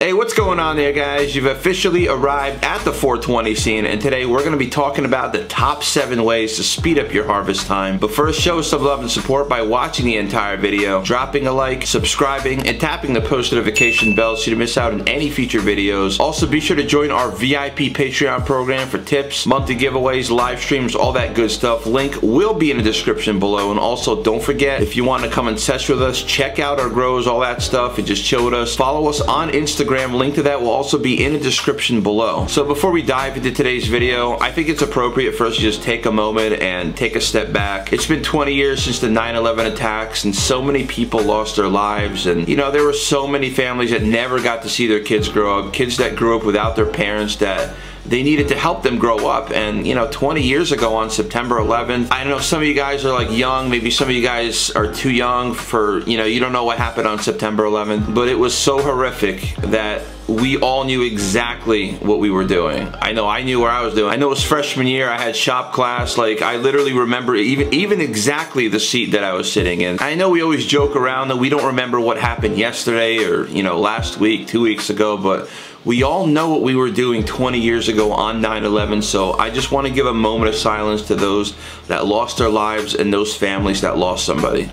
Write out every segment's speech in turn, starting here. Hey, what's going on there, guys? You've officially arrived at the 420 scene, and today we're going to be talking about the top 7 ways to speed up your harvest time. But first, show us some love and support by watching the entire video, dropping a like, subscribing, and tapping the post notification bell so you don't miss out on any future videos. Also, be sure to join our VIP Patreon program for tips, monthly giveaways, live streams, all that good stuff. Link will be in the description below. And also, don't forget, if you want to come and sesh with us, check out our grows, all that stuff, and just chill with us. Follow us on Instagram. Link to that will also be in the description below. So before we dive into today's video, I think it's appropriate for us to just take a moment and take a step back. It's been 20 years since the 9/11 attacks, and so many people lost their lives, and you know, there were so many families that never got to see their kids grow up, kids that grew up without their parents that they needed to help them grow up. And you know, 20 years ago on September 11th, I know some of you guys are like young, maybe some of you guys are too young for, you know, you don't know what happened on September 11th, but it was so horrific that we all knew exactly what we were doing. I know I knew where I was doing. I know it was freshman year, I had shop class, like I literally remember even exactly the seat that I was sitting in. I know we always joke around that we don't remember what happened yesterday or, you know, last week, 2 weeks ago, but we all know what we were doing 20 years ago on 9/11, so I just want to give a moment of silence to those that lost their lives and those families that lost somebody.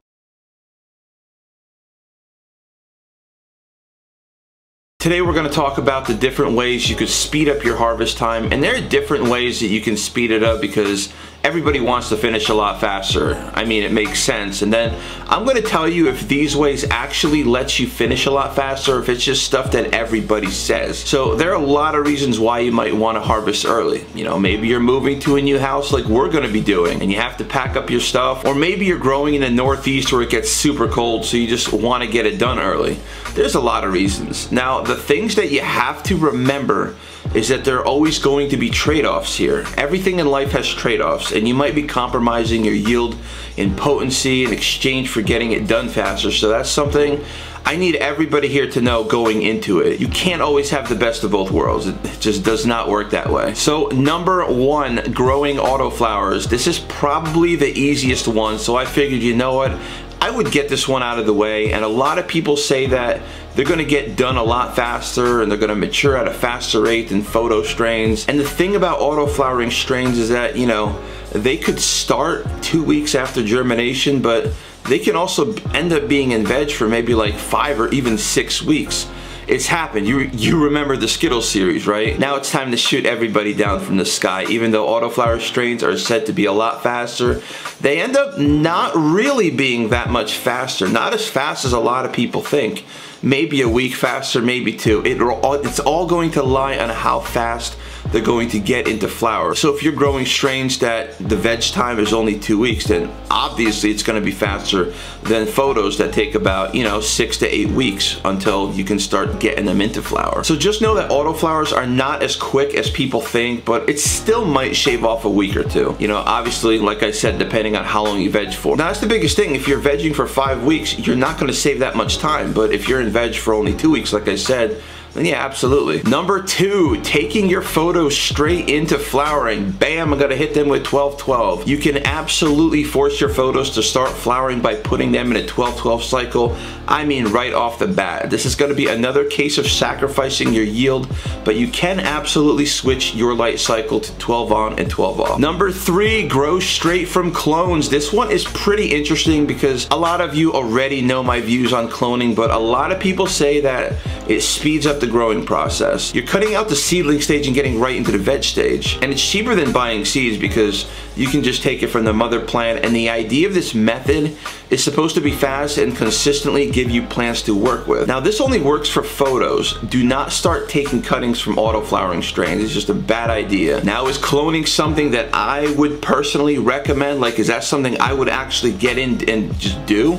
Today we're going to talk about the different ways you could speed up your harvest time, and there are different ways that you can speed it up because everybody wants to finish a lot faster. I mean, it makes sense. And then I'm going to tell you if these ways actually let you finish a lot faster, if it's just stuff that everybody says. So there are a lot of reasons why you might want to harvest early. You know, maybe you're moving to a new house like we're going to be doing and you have to pack up your stuff, or maybe you're growing in the Northeast where it gets super cold, so you just want to get it done early. There's a lot of reasons. Now, the things that you have to remember is that there are always going to be trade-offs here. Everything in life has trade-offs, and you might be compromising your yield and potency in exchange for getting it done faster. So that's something I need everybody here to know going into it. You can't always have the best of both worlds. It just does not work that way. So number 1, growing autoflowers. This is probably the easiest one, so I figured, you know what? I would get this one out of the way, and a lot of people say that they're gonna get done a lot faster and they're gonna mature at a faster rate than photo strains. And the thing about autoflowering strains is that, you know, they could start 2 weeks after germination, but they can also end up being in veg for maybe like 5 or even 6 weeks. It's happened. You remember the Skittles series, right? Now it's time to shoot everybody down from the sky. Even though autoflower strains are said to be a lot faster, they end up not really being that much faster. Not as fast as a lot of people think. Maybe a week faster, maybe 2. It's all going to lie on how fast they're going to get into flower. So if you're growing strains that the veg time is only 2 weeks, then obviously it's going to be faster than photos that take about, you know, 6 to 8 weeks until you can start getting them into flower. So just know that autoflowers are not as quick as people think, but it still might shave off a week or 2. You know, obviously, like I said, depending on how long you veg for. Now that's the biggest thing. If you're vegging for 5 weeks, you're not going to save that much time. But if you're in veg for only 2 weeks, like I said, then yeah, absolutely. Number 2, taking your photos straight into flowering. Bam, I'm gonna hit them with 12-12. You can absolutely force your photos to start flowering by putting them in a 12-12 cycle. I mean, right off the bat. This is gonna be another case of sacrificing your yield, but you can absolutely switch your light cycle to 12 on and 12 off. Number 3, grow straight from clones. This one is pretty interesting because a lot of you already know my views on cloning, but a lot of people say that it speeds up the growing process. You're cutting out the seedling stage and getting right into the veg stage. And it's cheaper than buying seeds because you can just take it from the mother plant. And the idea of this method is supposed to be fast and consistently give you plants to work with. Now, this only works for photos. Do not start taking cuttings from autoflowering strains. It's just a bad idea. Now, is cloning something that I would personally recommend? Like, is that something I would actually get in and just do?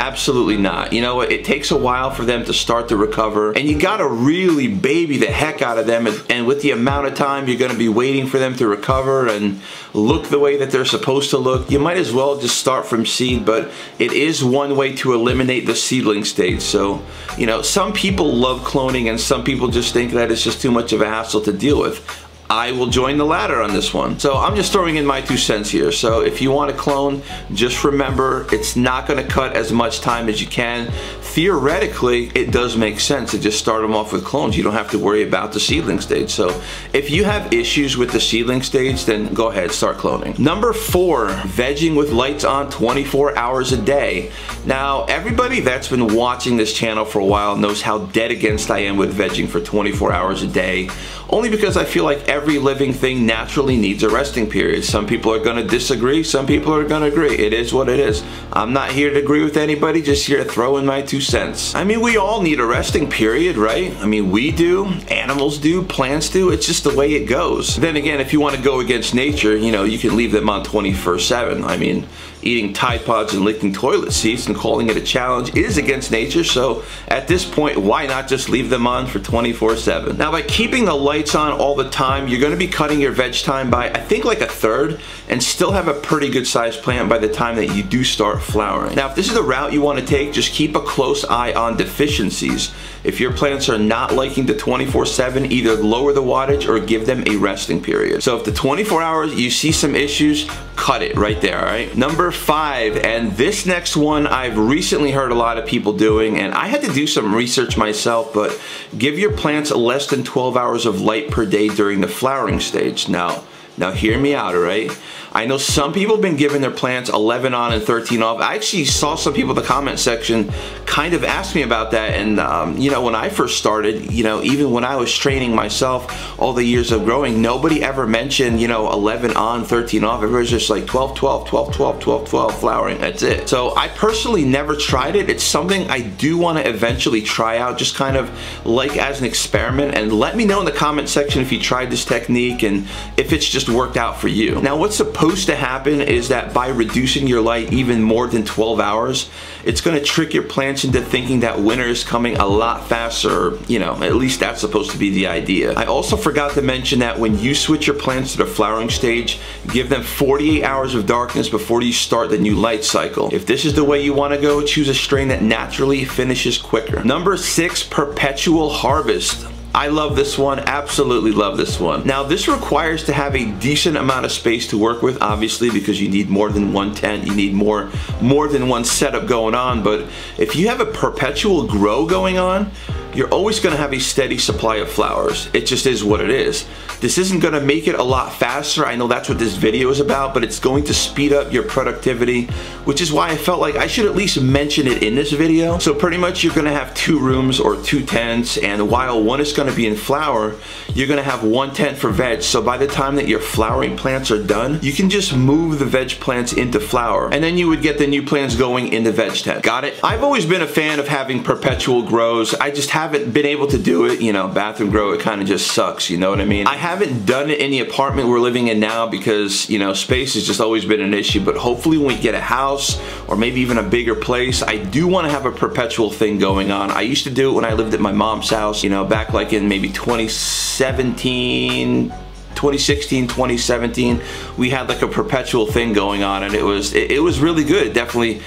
Absolutely not. You know what? It takes a while for them to start to recover, and you gotta really baby the heck out of them, and with the amount of time you're gonna be waiting for them to recover and look the way that they're supposed to look, you might as well just start from seed. But it is one way to eliminate the seedling stage. So, you know, some people love cloning and some people just think that it's just too much of a hassle to deal with. I will join the latter on this one. So I'm just throwing in my 2 cents here. So if you want to clone, just remember it's not going to cut as much time as you can. Theoretically, it does make sense to just start them off with clones. You don't have to worry about the seedling stage. So if you have issues with the seedling stage, then go ahead, start cloning. Number 4, vegging with lights on 24 hours a day. Now, everybody that's been watching this channel for a while knows how dead against I am with vegging for 24 hours a day, only because I feel like every living thing naturally needs a resting period. Some people are gonna disagree, some people are gonna agree. It is what it is. I'm not here to agree with anybody, just here to throw in my 2 cents. I mean, we all need a resting period, right? I mean, we do, animals do, plants do, it's just the way it goes. Then again, if you wanna go against nature, you know, you can leave them on 24/7. I mean, eating Tide Pods and licking toilet seats and calling it a challenge is against nature, so at this point, why not just leave them on for 24/7? Now, by keeping the lights on all the time, you're gonna be cutting your veg time by, I think, like 1/3, and still have a pretty good sized plant by the time that you do start flowering. Now, if this is the route you wanna take, just keep a close eye on deficiencies. If your plants are not liking the 24/7, either lower the wattage or give them a resting period. So if the 24 hours you see some issues, cut it right there, all right? Number 5, and this next one I've recently heard a lot of people doing, and I had to do some research myself, but give your plants less than 12 hours of light per day during the flowering stage. Now hear me out, all right? I know some people have been giving their plants 11 on and 13 off. I actually saw some people in the comment section kind of ask me about that, and you know, when I first started, you know, even when I was training myself all the years of growing, nobody ever mentioned, you know, 11 on, 13 off. Everybody's just like 12, 12, 12, 12, 12, 12 flowering, that's it. So I personally never tried it. It's something I do want to eventually try out, just kind of like as an experiment, and let me know in the comment section if you tried this technique and if it's just worked out for you. Now, what's supposed to happen is that by reducing your light even more than 12 hours, it's gonna trick your plants into thinking that winter is coming a lot faster. You know, at least that's supposed to be the idea. I also forgot to mention that when you switch your plants to the flowering stage, give them 48 hours of darkness before you start the new light cycle. If this is the way you wanna go, choose a strain that naturally finishes quicker. Number 6, perpetual harvest. I love this one, absolutely love this one. Now, this requires to have a decent amount of space to work with, obviously, because you need more than one tent, you need more than one setup going on, but if you have a perpetual grow going on, you're always gonna have a steady supply of flowers. It just is what it is. This isn't gonna make it a lot faster. I know that's what this video is about, but it's going to speed up your productivity, which is why I felt like I should at least mention it in this video. So pretty much you're gonna have 2 rooms or 2 tents, and while one is gonna be in flower, you're gonna have 1 tent for veg. So by the time that your flowering plants are done, you can just move the veg plants into flower, and then you would get the new plants going in the veg tent. Got it? I've always been a fan of having perpetual grows. I just haven't been able to do it, you know, bathroom grow, it kind of just sucks, you know what I mean? I haven't done it in the apartment we're living in now because, you know, space has just always been an issue, but hopefully when we get a house or maybe even a bigger place, I do want to have a perpetual thing going on. I used to do it when I lived at my mom's house, you know, back like in maybe 2016, 2017, we had like a perpetual thing going on, and it was really good. It definitely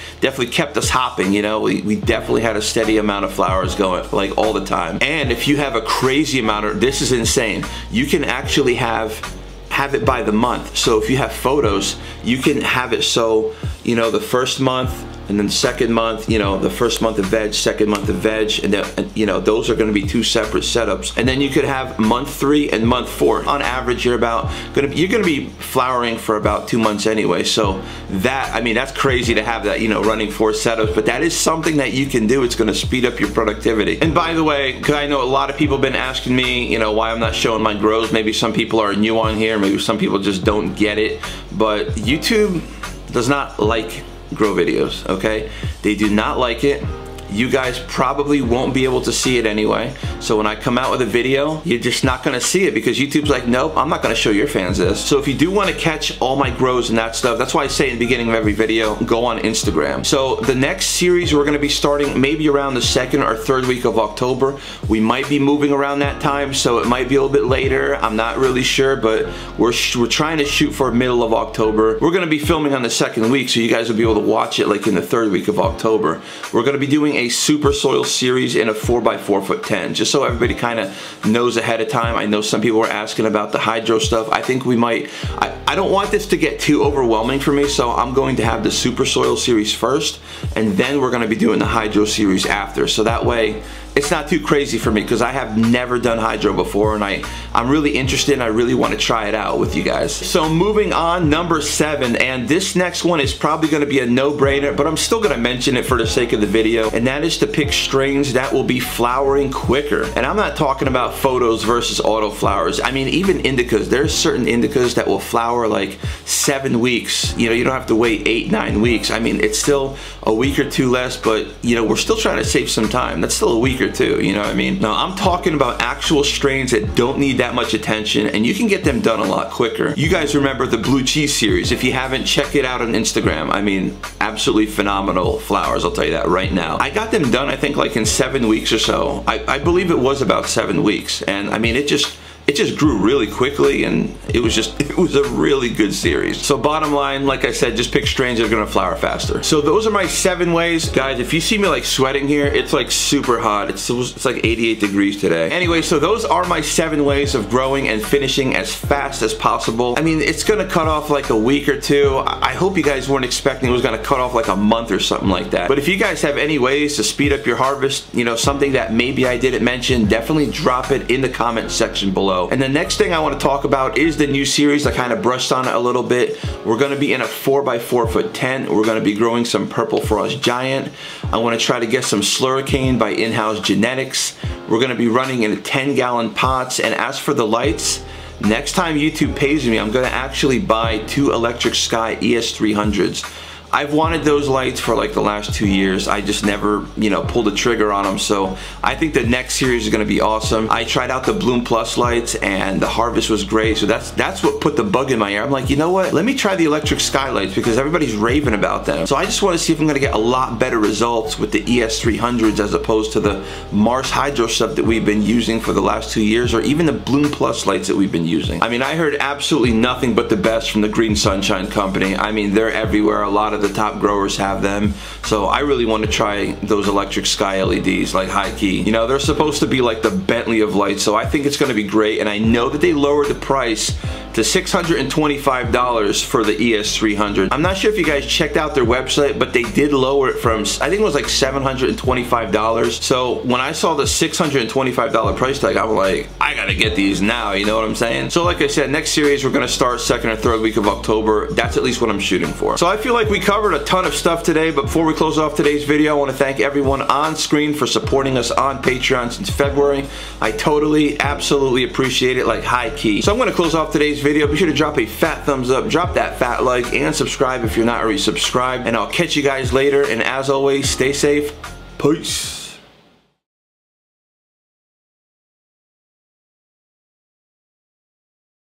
kept us hopping, you know? We definitely had a steady amount of flowers going, like, all the time. And if you have a crazy amount of, this is insane, you can actually have it by the month. So if you have photos, you can have it so, you know, the first month, and then the second month, you know, the first month of veg, second month of veg, and then, you know, those are gonna be 2 separate setups. And then you could have month 3 and month 4. On average, you're gonna be flowering for about 2 months anyway. So that, I mean, that's crazy to have that, you know, running 4 setups, but that is something that you can do. It's gonna speed up your productivity. And by the way, cause I know a lot of people have been asking me, you know, why I'm not showing my grows. Maybe some people are new on here, maybe some people just don't get it, but YouTube does not like grow videos, okay? They do not like it. You guys probably won't be able to see it anyway. So when I come out with a video, you're just not gonna see it because YouTube's like, nope, I'm not gonna show your fans this. So if you do wanna catch all my grows and that stuff, that's why I say in the beginning of every video, go on Instagram. So the next series we're gonna be starting maybe around the 2nd or 3rd week of October. We might be moving around that time, so it might be a little bit later. I'm not really sure, but we're trying to shoot for middle of October. We're gonna be filming on the 2nd week, so you guys will be able to watch it like in the 3rd week of October. We're gonna be doing a a Super Soil Series in a 4x4 foot 10, just so everybody kind of knows ahead of time. I know some people were asking about the hydro stuff. I think we might, I don't want this to get too overwhelming for me, so I'm going to have the Super Soil Series first, and then we're going to be doing the Hydro Series after, so that way it's not too crazy for me, because I have never done hydro before, and I'm really interested and I really want to try it out with you guys. So moving on, number 7, and this next one is probably going to be a no-brainer, but I'm still going to mention it for the sake of the video, and that is to pick strains that will be flowering quicker. And I'm not talking about photos versus auto flowers. I mean, even indicas, there's certain indicas that will flower like 7 weeks. You know, you don't have to wait 8, 9 weeks. I mean, it's still a week or two less, but you know, we're still trying to save some time. That's still a week or two, you know what I mean? Now, I'm talking about actual strains that don't need that much attention, and you can get them done a lot quicker. You guys remember the Blue Cheese series. If you haven't, check it out on Instagram. I mean, absolutely phenomenal flowers, I'll tell you that right now. I got them done, I think, like in 7 weeks or so. I believe it was about 7 weeks, and I mean, it just grew really quickly, and it was a really good series. So bottom line, like I said, just pick strains that are gonna flower faster. So those are my 7 ways. Guys, if you see me like sweating here, it's like super hot. It's like 88 degrees today. Anyway, so those are my 7 ways of growing and finishing as fast as possible. I mean, it's gonna cut off like a week or two. I hope you guys weren't expecting it was gonna cut off like a month or something like that. But if you guys have any ways to speed up your harvest, you know, something that maybe I didn't mention, definitely drop it in the comment section below. And the next thing I want to talk about is the new series. I kind of brushed on it a little bit. We're going to be in a 4x4 foot 10. We're going to be growing some Purple Frost Giant. I want to try to get some Slurricane by In-House Genetics. We're going to be running in 10-gallon pots. And as for the lights, next time YouTube pays me, I'm going to actually buy 2 Electric Sky ES300s. I've wanted those lights for like the last 2 years. I just never, you know, pulled the trigger on them. So I think the next series is gonna be awesome. I tried out the Bloom Plus lights and the harvest was great. So that's what put the bug in my ear. I'm like, you know what? Let me try the Electric Skylights because everybody's raving about them. So I just wanna see if I'm gonna get a lot better results with the ES300s as opposed to the Mars Hydro stuff that we've been using for the last 2 years, or even the Bloom Plus lights that we've been using. I mean, I heard absolutely nothing but the best from the Green Sunshine Company. I mean, they're everywhere. A lot of the top growers have them, so I really want to try those Electric Sky LEDs, like high key. You know, they're supposed to be like the Bentley of lights, so I think it's going to be great. And I know that they lowered the price to $625 for the ES300. I'm not sure if you guys checked out their website, but they did lower it from, I think it was like $725. So when I saw the $625 price tag, I was like, I gotta get these now, you know what I'm saying? So like I said, next series, we're gonna start 2nd or 3rd week of October. That's at least what I'm shooting for. So I feel like we covered a ton of stuff today, but before we close off today's video, I wanna thank everyone on screen for supporting us on Patreon since February. I totally, absolutely appreciate it, like high key. So I'm gonna close off today's video. Be sure to drop a fat thumbs up, drop that fat like, and subscribe if you're not already subscribed, and I'll catch you guys later, and as always, stay safe. Peace.